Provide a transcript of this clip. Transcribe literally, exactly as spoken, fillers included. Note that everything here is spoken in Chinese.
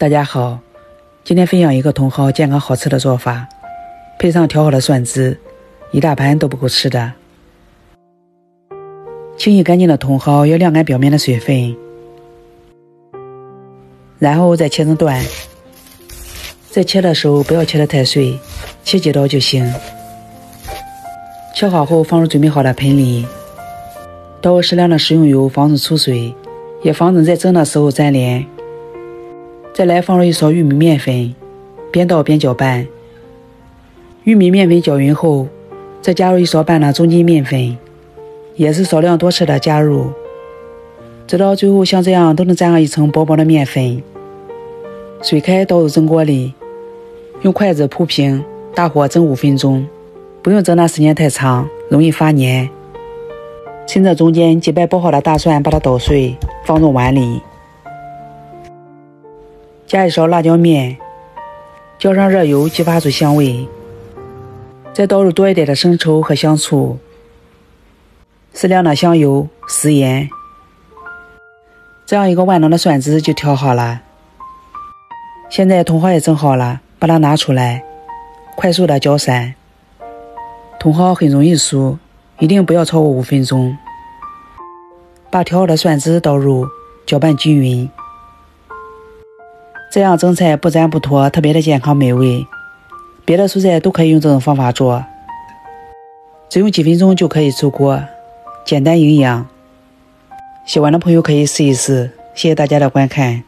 大家好，今天分享一个茼蒿健康好吃的做法，配上调好的蒜汁，一大盘都不够吃的。清洗干净的茼蒿要晾干表面的水分，然后再切成段。在切的时候不要切得太碎，切几刀就行。切好后放入准备好的盆里，倒入适量的食用油，防止出水，也防止在蒸的时候粘连。再来放入一勺玉米面粉，边倒边搅拌。玉米面粉搅匀后，再加入一勺半的中筋面粉，也是少量多次的加入，直到最后像这样都能沾上一层薄薄的面粉。水开，倒入蒸锅里，用筷子铺平，大火蒸五分钟，不用蒸的时间太长，容易发黏。趁着中间几瓣剥好的大蒜，把它捣碎，放入碗里。加一勺辣椒面，浇上热油，激发出香味。再倒入多一点的生抽和香醋，适量的香油、食盐。这样一个万能的蒜汁就调好了。现在茼蒿也蒸好了，把它拿出来，快速的搅散。茼蒿很容易熟，一定不要超过五分钟。把调好的蒜汁倒入，搅拌均匀。这样蒸菜不粘不坨，特别的健康美味。别的蔬菜都可以用这种方法做，只用几分钟就可以出锅，简单营养。喜欢的朋友可以试一试。谢谢大家的观看。